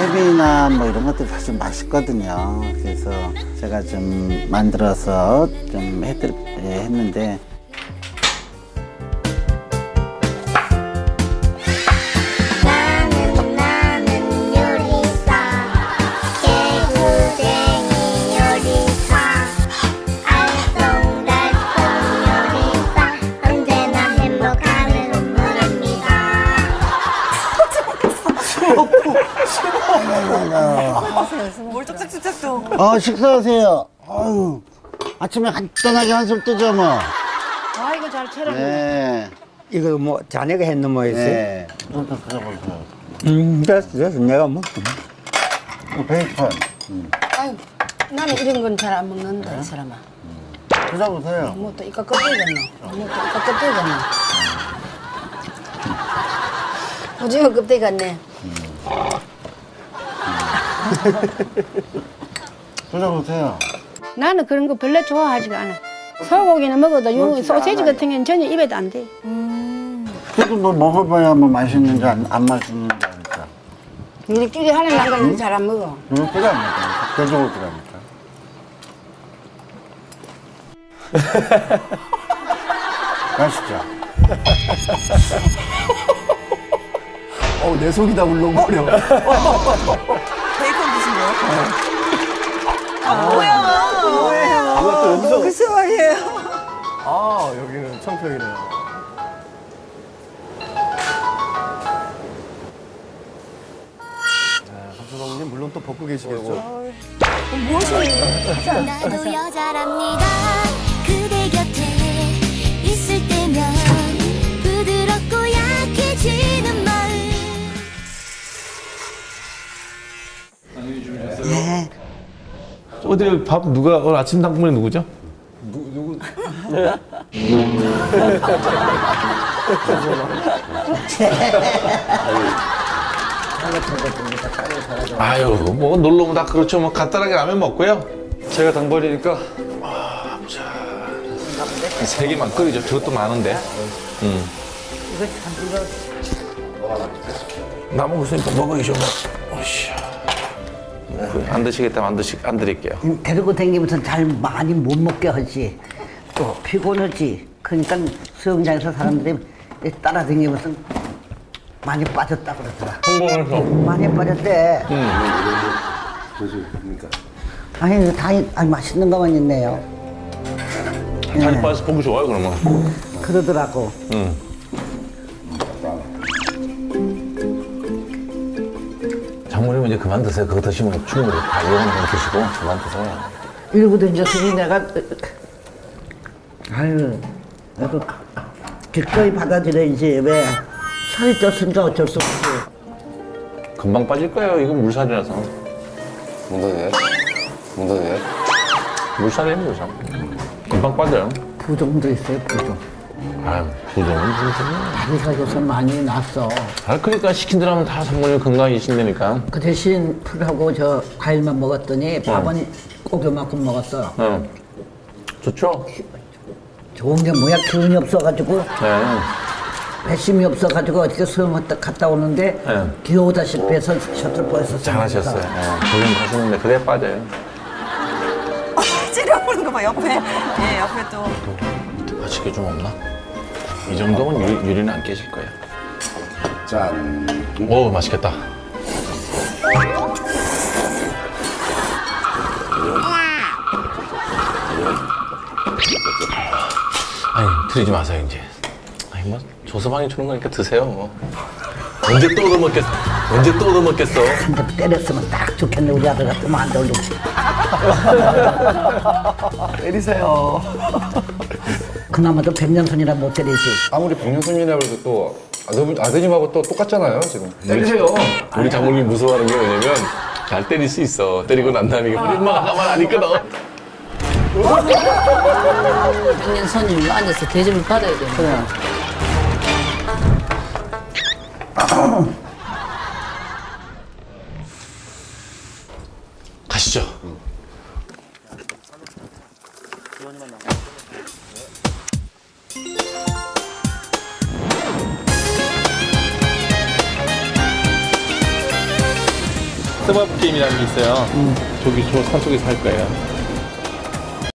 회비나 뭐 이런 것들이 사실 맛있거든요. 그래서 제가 좀 만들어서 좀 했는데 나는 요리사 개구쟁이 요리사 알쏭달쏭 요리사 언제나 행복하는 운물입니다. 뭘 짝짝짝짝도. 식사하세요. 아유, 아침에 간단하게 한술 뜨죠 뭐. 아 이거 잘 차려보네. 네. 이거 뭐 자네가 했는 뭐였어요? 네. 됐어 내가 먹어. 베이컨. 아유, 나는 이런 건 잘 안 먹는다. 네? 이 사람아. 드셔보세요. 뭐 또 이까 껍데기겠나? 오징어 껍데기 같네. 찾아보세요. 나는 그런 거 별로 좋아하지가 않아. 소고기는 먹어도 요 소세지 같은 경우는 전혀 입에도 안 돼. 그래도 뭐 먹어봐야 뭐 맛있는지 안 맛있는지 아니까. 우리끼리 하는 양반은 잘 안 먹어. 우리끼리 안 먹어. 대적으로 들어갑니까? 맛있죠? 내 속이 다 울렁거려. 베이컨 드신 거예요? 뭐야? 글쎄 말이에요. 아, 여기는 청평이네요. 감사님 물론 또 벗고 계시겠죠? 뭐 하시는 거예요? 나도 여자랍니다. 그대 곁에 있을 때면 부드럽고 약해지는 마음. 네. 오늘 밥 누가 오늘 아침 당분에 누구죠? 누구? 아유 뭐 놀러 오면 다 그렇죠. 뭐 간단하게 라면 먹고요. 제가 당벌이니까 보자. 세 개만 끓이죠. 저것도 많은데. 남은 거 있으니까 먹어야죠. 안 드시겠다면 안 드릴게요. 데리고 다니면서 잘 많이 못 먹게 하지. 또 피곤하지. 그러니까 수영장에서 사람들이 따라 다니면서 많이 빠졌다 그러더라. 성공해서 많이 빠졌대. 그러니까. 아니 다 맛있는 것만 있네요. 많이 빠져서 보기 좋아요 그러면. 그러더라고. 장모님은 이제 그만 드세요. 그거 드시면 충분히 다 이용하면 드시고 그만 드세요. 일부도 이제 드니 내가 아유 나도 기꺼이 받아들여야지. 왜 살이 쪘으니까 어쩔 수 없지. 금방 빠질 거예요. 이건 물살이라서. 묻어져요? 물살이에요 참. 금방 빠져요. 부종도 있어요 부종. 아유 부정은 진짜 다리가 요새 많이 났어. 그러니까 시킨 대로 하면 다 장모님 건강해지신다니까. 그 대신 풀하고 저 과일만 먹었더니 밥은 꼭 요만큼 먹었어. 좋죠? 좋은 게 뭐야. 기운이 없어가지고 배심이 없어가지고 어떻게 수영 갔다 오는데 기어오다시피 해서 셔틀버에서 잘하셨어요. 고생 가시는데 그래 빠져요. 찌려보는 거 봐 옆에. 옆에 또 맛있게 좀 없나? 이 정도면 유리는 안 깨질 거예요. 짠. 오 맛있겠다. 아니 드리지 마세요 이제. 아니 뭐 조서방이 주는 거니까 드세요 뭐. 언제 또 얻어먹겠어. 한 대 때렸으면 딱 좋겠네. 우리 아들 같으면 안 돌리고. 때리세요. 그나마도 백년손이라 못 때리지. 아무리 백년손이라 그래도 또 아드님하고 또 똑같잖아요 지금. 때리세요. 우리 장모님 무서워하는 게 왜냐면 잘 때릴 수 있어. 때리고 난 다음에 엄마가 가만 안 있거든. 백년손님이 앉아서 대접을 받아야 돼. 그래. 가시죠. 서바브 게임이라는 게 있어요. 저기 저 산속에서 할 거예요.